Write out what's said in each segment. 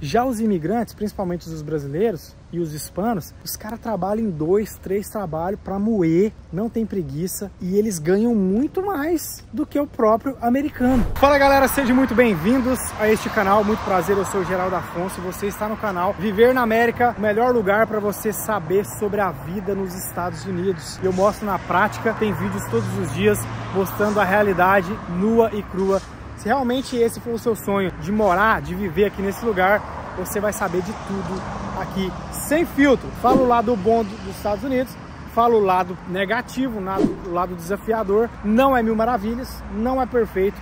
Já os imigrantes, principalmente os brasileiros e os hispanos, os caras trabalham em 2, 3 trabalhos para moer, não tem preguiça e eles ganham muito mais do que o próprio americano. Fala galera, sejam muito bem-vindos a este canal, muito prazer, eu sou o Geraldo Afonso, você está no canal Viver na América, o melhor lugar para você saber sobre a vida nos Estados Unidos. Eu mostro na prática, tem vídeos todos os dias mostrando a realidade nua e crua. Se realmente esse for o seu sonho de morar, de viver aqui nesse lugar, você vai saber de tudo aqui, sem filtro. Falo o lado bom dos Estados Unidos, falo o lado negativo, o lado desafiador. Não é mil maravilhas, não é perfeito,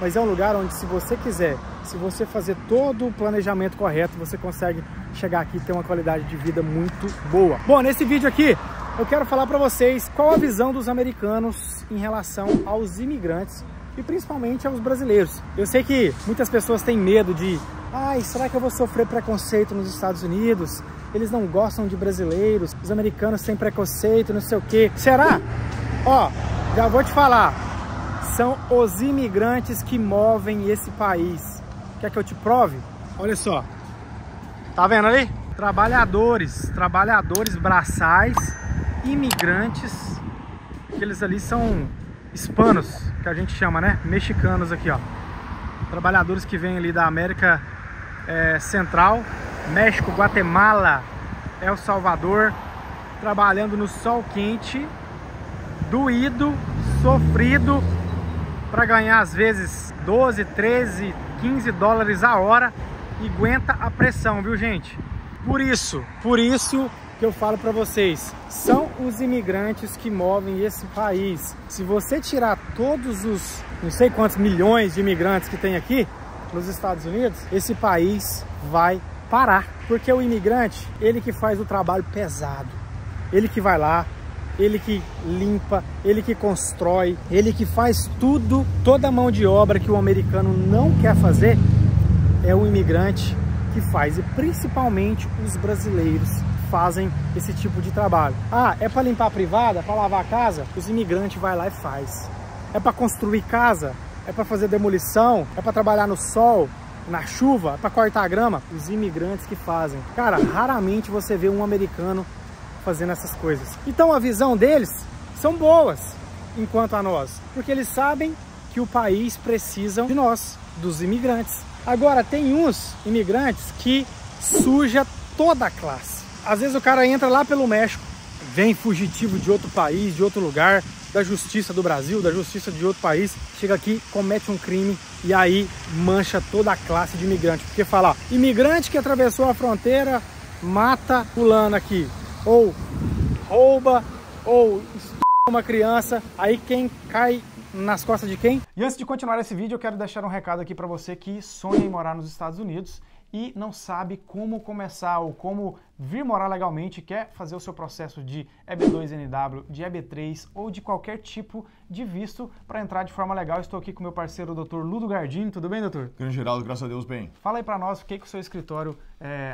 mas é um lugar onde, se você quiser, se você fazer todo o planejamento correto, você consegue chegar aqui e ter uma qualidade de vida muito boa. Bom, nesse vídeo aqui, eu quero falar para vocês qual a visão dos americanos em relação aos imigrantes, e principalmente aos brasileiros. Eu sei que muitas pessoas têm medo de, ai, será que eu vou sofrer preconceito nos Estados Unidos? Eles não gostam de brasileiros, os americanos têm preconceito, não sei o quê. Será? Ó, já vou te falar, são os imigrantes que movem esse país. Quer que eu te prove? Olha só, tá vendo ali? Trabalhadores, trabalhadores braçais, imigrantes, aqueles ali são hispanos, que a gente chama, né? Mexicanos aqui, ó. Trabalhadores que vêm ali da América Central, México, Guatemala, El Salvador, trabalhando no sol quente, doído, sofrido, para ganhar às vezes 12, 13, 15 dólares a hora e aguenta a pressão, viu, gente? Por isso que eu falo para vocês, são os imigrantes que movem esse país. Se você tirar todos os não sei quantos milhões de imigrantes que tem aqui nos Estados Unidos, esse país vai parar, porque o imigrante, ele que faz o trabalho pesado, ele que vai lá, ele que limpa, ele que constrói, ele que faz tudo, toda a mão de obra que o americano não quer fazer, é o imigrante que faz, e principalmente os brasileiros fazem esse tipo de trabalho. Ah, é para limpar a privada, para lavar a casa? Os imigrantes vai lá e faz. É para construir casa? É para fazer demolição? É para trabalhar no sol, na chuva? É para cortar a grama? Os imigrantes que fazem. Cara, raramente você vê um americano fazendo essas coisas. Então a visão deles são boas enquanto a nós, porque eles sabem que o país precisa de nós, dos imigrantes. Agora, tem uns imigrantes que suja toda a classe. Às vezes o cara entra lá pelo México, vem fugitivo de outro país, de outro lugar, da justiça do Brasil, da justiça de outro país, chega aqui, comete um crime e aí mancha toda a classe de imigrante. Porque fala, ó, imigrante que atravessou a fronteira mata fulano aqui, ou rouba, ou estupra uma criança, aí quem cai nas costas de quem? E antes de continuar esse vídeo, eu quero deixar um recado aqui para você que sonha em morar nos Estados Unidos e não sabe como começar ou como vir morar legalmente, quer fazer o seu processo de EB2NW, de EB3 ou de qualquer tipo de visto para entrar de forma legal. Estou aqui com meu parceiro, o doutor Ludo Gardini. Tudo bem, doutor? Grande Geraldo, graças a Deus, bem. Fala aí para nós, o que que o seu escritório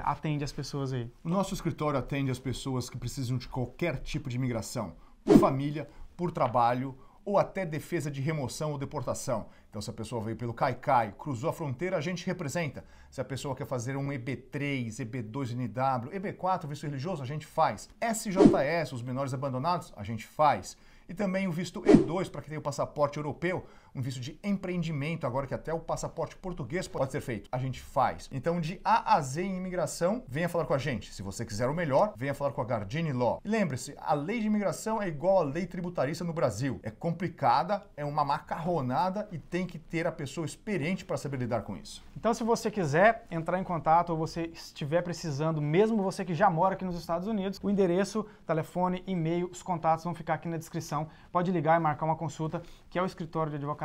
atende as pessoas aí? O nosso escritório atende as pessoas que precisam de qualquer tipo de imigração, por família, por trabalho, ou até defesa de remoção ou deportação. Então, se a pessoa veio pelo Caicai, cruzou a fronteira, a gente representa. Se a pessoa quer fazer um EB3, EB2NW, EB4, visto religioso, a gente faz. SJS, os menores abandonados, a gente faz. E também o visto E2, para quem tem o passaporte europeu, um visto de empreendimento, agora que até o passaporte português pode ser feito, a gente faz. Então, de A a Z em imigração, venha falar com a gente. Se você quiser o melhor, venha falar com a Gardini Law. E lembre-se, a lei de imigração é igual à lei tributarista no Brasil. É complicada, é uma macarronada e tem que ter a pessoa experiente para saber lidar com isso. Então, se você quiser entrar em contato ou você estiver precisando, mesmo você que já mora aqui nos Estados Unidos, o endereço, telefone, e-mail, os contatos vão ficar aqui na descrição. Pode ligar e marcar uma consulta, que é o escritório de advocacia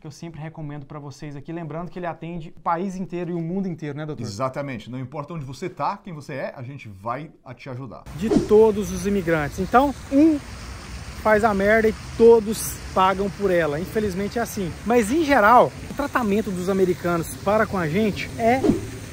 que eu sempre recomendo para vocês aqui. Lembrando que ele atende o país inteiro e o mundo inteiro, né, doutor? Exatamente. Não importa onde você tá, quem você é, a gente vai te ajudar. De todos os imigrantes. Então, um faz a merda e todos pagam por ela. Infelizmente é assim. Mas, em geral, o tratamento dos americanos para com a gente é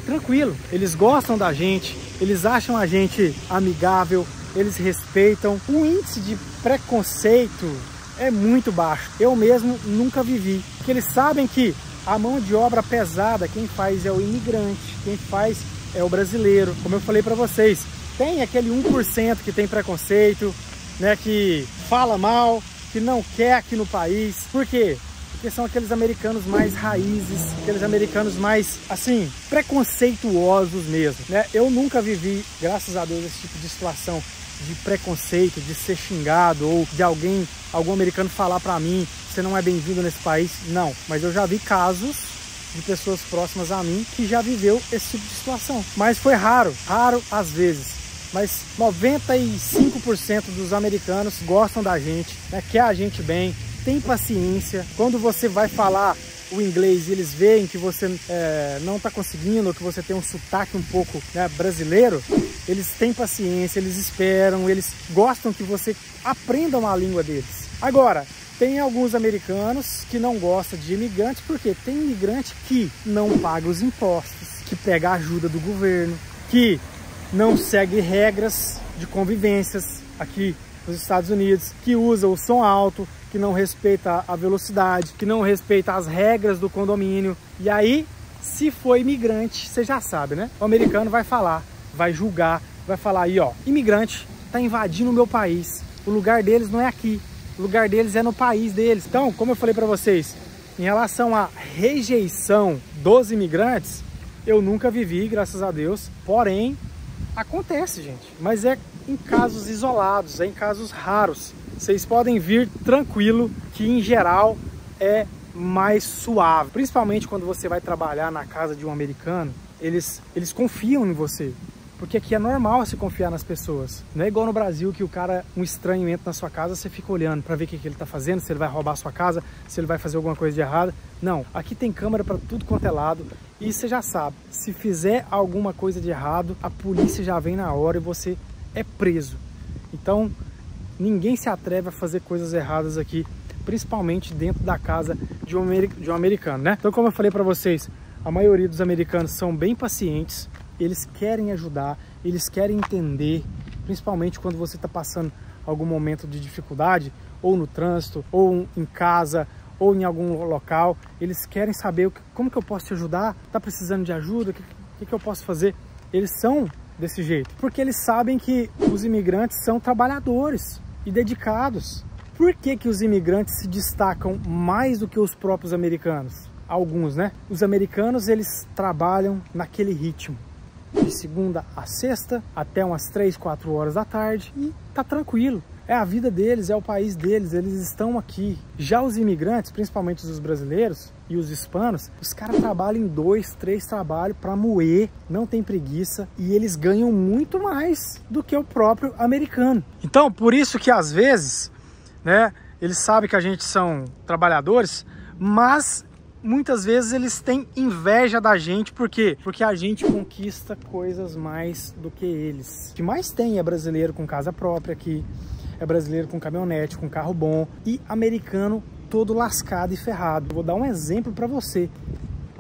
tranquilo. Eles gostam da gente, eles acham a gente amigável, eles respeitam. O índice de preconceito é muito baixo. Eu mesmo nunca vivi. Porque eles sabem que A mão de obra pesada, quem faz é o imigrante, quem faz é o brasileiro. Como eu falei para vocês, tem aquele 1% que tem preconceito, né, que fala mal, que não quer aqui no país. Por quê? Porque são aqueles americanos mais raízes, aqueles americanos mais, assim, preconceituosos mesmo, né? Eu nunca vivi, graças a Deus, esse tipo de situação de preconceito, de ser xingado ou de alguém, algum americano falar pra mim, você não é bem-vindo nesse país, não. Mas eu já vi casos de pessoas próximas a mim que já viveu esse tipo de situação. Mas foi raro, raro às vezes. Mas 95% dos americanos gostam da gente, né? Quer a gente bem, tem paciência. Quando você vai falar o inglês e eles veem que você não está conseguindo, ou que você tem um sotaque um pouco, né, brasileiro, eles têm paciência, eles esperam, eles gostam que você aprenda a língua deles. Agora, tem alguns americanos que não gostam de imigrantes, porque tem imigrante que não paga os impostos, que pega a ajuda do governo, que não segue regras de convivências aqui nos Estados Unidos, que usa o som alto, que não respeita a velocidade, que não respeita as regras do condomínio. E aí, se for imigrante, você já sabe, né? O americano vai falar, vai julgar, vai falar aí, ó, imigrante tá invadindo o meu país, o lugar deles não é aqui, o lugar deles é no país deles. Então, como eu falei para vocês, em relação à rejeição dos imigrantes, eu nunca vivi, graças a Deus, porém, acontece, gente, mas é em casos isolados, é em casos raros. Vocês podem vir tranquilo, que em geral é mais suave. Principalmente quando você vai trabalhar na casa de um americano, eles confiam em você. Porque aqui é normal se confiar nas pessoas. Não é igual no Brasil que o cara, um estranho entra na sua casa, você fica olhando para ver o que ele tá fazendo, se ele vai roubar a sua casa, se ele vai fazer alguma coisa de errado. Não, aqui tem câmera para tudo quanto é lado. E você já sabe, se fizer alguma coisa de errado, a polícia já vem na hora e você é preso. Então, ninguém se atreve a fazer coisas erradas aqui, principalmente dentro da casa de um americano, né? Então, como eu falei para vocês, a maioria dos americanos são bem pacientes, eles querem ajudar, eles querem entender, principalmente quando você está passando algum momento de dificuldade, ou no trânsito, ou em casa, ou em algum local. Eles querem saber como que eu posso te ajudar, tá precisando de ajuda, o que eu posso fazer. Eles são desse jeito, porque eles sabem que os imigrantes são trabalhadores e dedicados. Por que os imigrantes se destacam mais do que os próprios americanos? Alguns, né? Os americanos, eles trabalham naquele ritmo, de segunda a sexta, até umas 3, 4 horas da tarde, e tá tranquilo. É a vida deles, é o país deles, eles estão aqui. Já os imigrantes, principalmente os brasileiros e os hispanos, os caras trabalham em 2, 3 trabalhos para moer, não tem preguiça, e eles ganham muito mais do que o próprio americano. Então, por isso que às vezes, né, eles sabem que a gente são trabalhadores, mas muitas vezes eles têm inveja da gente. Por quê? Porque a gente conquista coisas mais do que eles. O que mais tem é brasileiro com casa própria aqui, é brasileiro com caminhonete, com carro bom, e americano todo lascado e ferrado. Vou dar um exemplo para você.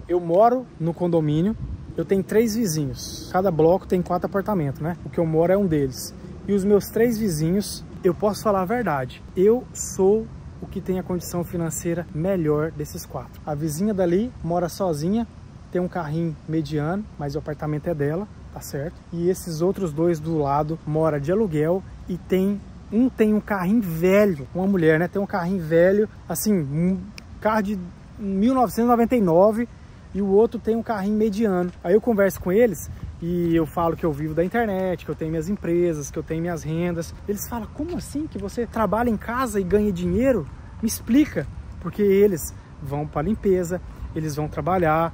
Eu moro no condomínio, eu tenho 3 vizinhos. Cada bloco tem 4 apartamentos, né? O que eu moro é um deles. E os meus 3 vizinhos, eu posso falar a verdade, eu sou o que tem a condição financeira melhor desses 4. A vizinha dali mora sozinha, tem um carrinho mediano, mas o apartamento é dela, tá certo? E esses outros 2 do lado moram de aluguel e tem um carrinho velho, uma mulher, né? Tem um carrinho velho, assim, um carro de 1999, e o outro tem um carrinho mediano. Aí eu converso com eles e eu falo que eu vivo da internet, que eu tenho minhas empresas, que eu tenho minhas rendas. Eles falam, como assim que você trabalha em casa e ganha dinheiro? Me explica. Porque eles vão para limpeza, eles vão trabalhar,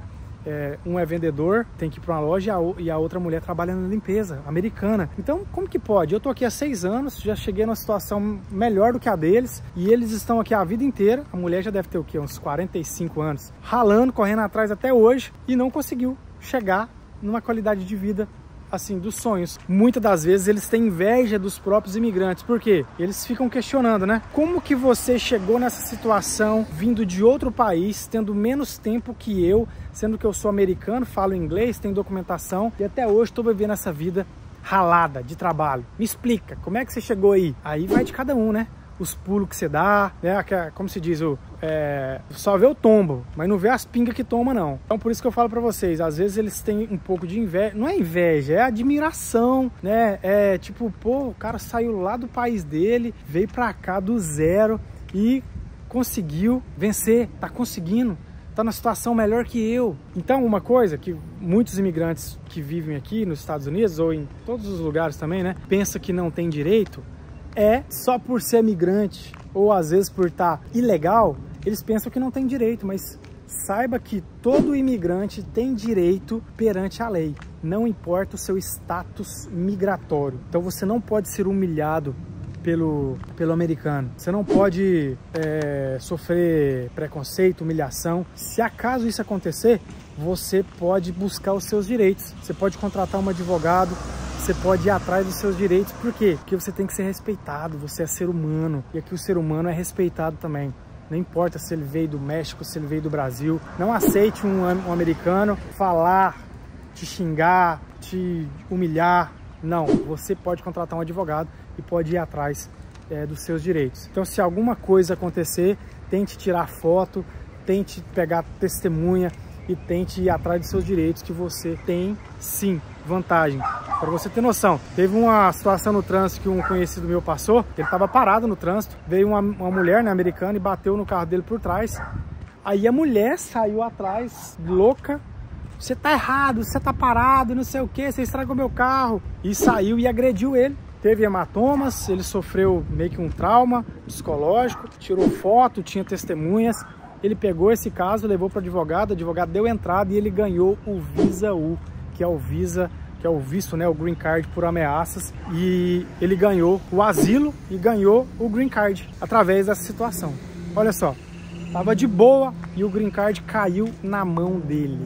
um é vendedor, tem que ir para uma loja, e a outra mulher trabalha na limpeza, americana. Então, como que pode? Eu tô aqui há 6 anos, já cheguei numa situação melhor do que a deles, e eles estão aqui a vida inteira. A mulher já deve ter o quê? Uns 45 anos, ralando, correndo atrás até hoje, e não conseguiu chegar numa qualidade de vida, assim, dos sonhos. Muitas das vezes eles têm inveja dos próprios imigrantes. Por quê? Eles ficam questionando, né? Como que você chegou nessa situação vindo de outro país, tendo menos tempo que eu, sendo que eu sou americano, falo inglês, tenho documentação, e até hoje estou vivendo essa vida ralada, de trabalho. Me explica, como é que você chegou aí? Aí vai de cada um, né? os pulos que você dá, né? Como se diz, só vê o tombo, mas não vê as pingas que toma, não. Então por isso que eu falo pra vocês, às vezes eles têm um pouco de inveja, não é inveja, é admiração, né? É tipo, pô, o cara saiu lá do país dele, veio pra cá do zero e conseguiu vencer, tá conseguindo, tá numa situação melhor que eu. Então uma coisa que muitos imigrantes que vivem aqui nos Estados Unidos ou em todos os lugares também, né, pensa que não tem direito, é só por ser migrante ou às vezes por estar ilegal, eles pensam que não tem direito, mas saiba que todo imigrante tem direito perante a lei, não importa o seu status migratório. Então você não pode ser humilhado pelo americano, você não pode sofrer preconceito, humilhação. Se acaso isso acontecer, você pode buscar os seus direitos, você pode contratar um advogado, você pode ir atrás dos seus direitos. Por quê? Porque você tem que ser respeitado, você é ser humano, e aqui o ser humano é respeitado também. Não importa se ele veio do México, se ele veio do Brasil, não aceite um americano falar, te xingar, te humilhar. Não, você pode contratar um advogado e pode ir atrás dos seus direitos. Então se alguma coisa acontecer, tente tirar foto, tente pegar testemunha e tente ir atrás dos seus direitos, que você tem sim vantagem. Para você ter noção, teve uma situação no trânsito que um conhecido meu passou, ele estava parado no trânsito, veio uma mulher, né, americana, e bateu no carro dele por trás. Aí a mulher saiu atrás, louca: você tá errado, você tá parado, não sei o que, você estragou meu carro. E saiu e agrediu ele. Teve hematomas, ele sofreu meio que um trauma psicológico, tirou foto, tinha testemunhas. Ele pegou esse caso, levou para advogado, o advogado deu entrada e ele ganhou o Visa U, que é o Visa, que é o visto, né, o Green Card por ameaças. E ele ganhou o asilo e ganhou o Green Card através dessa situação. Olha só, tava de boa e o Green Card caiu na mão dele.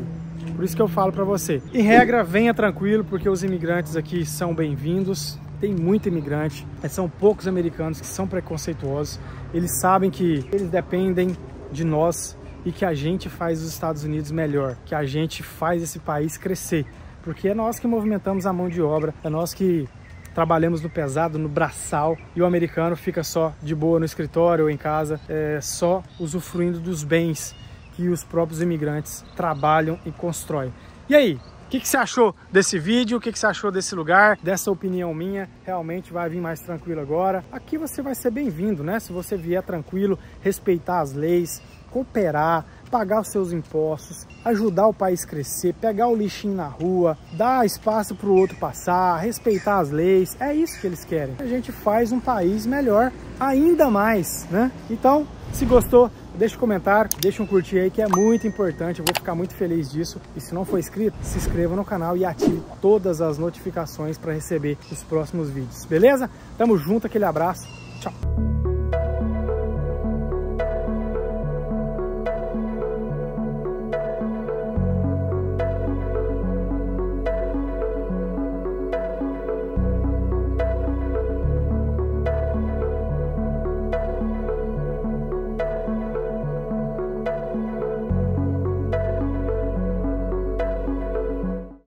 Por isso que eu falo para você, em regra, venha tranquilo, porque os imigrantes aqui são bem-vindos. Tem muito imigrante, são poucos americanos que são preconceituosos. Eles sabem que eles dependem de nós e que a gente faz os Estados Unidos melhor, que a gente faz esse país crescer, porque é nós que movimentamos a mão de obra, é nós que trabalhamos no pesado, no braçal, e o americano fica só de boa no escritório ou em casa, só usufruindo dos bens que os próprios imigrantes trabalham e constroem. E aí, o que você achou desse vídeo? O que você achou desse lugar? Dessa opinião minha? Realmente vai vir mais tranquilo agora. Aqui você vai ser bem-vindo, né? Se você vier tranquilo, respeitar as leis, cooperar, pagar os seus impostos, ajudar o país a crescer, pegar o lixinho na rua, dar espaço para o outro passar, respeitar as leis, é isso que eles querem. A gente faz um país melhor ainda mais, né? Então, se gostou, deixa um comentário, deixa um curtir aí, que é muito importante, eu vou ficar muito feliz disso. E se não for inscrito, se inscreva no canal e ative todas as notificações para receber os próximos vídeos, beleza? Tamo junto, aquele abraço, tchau!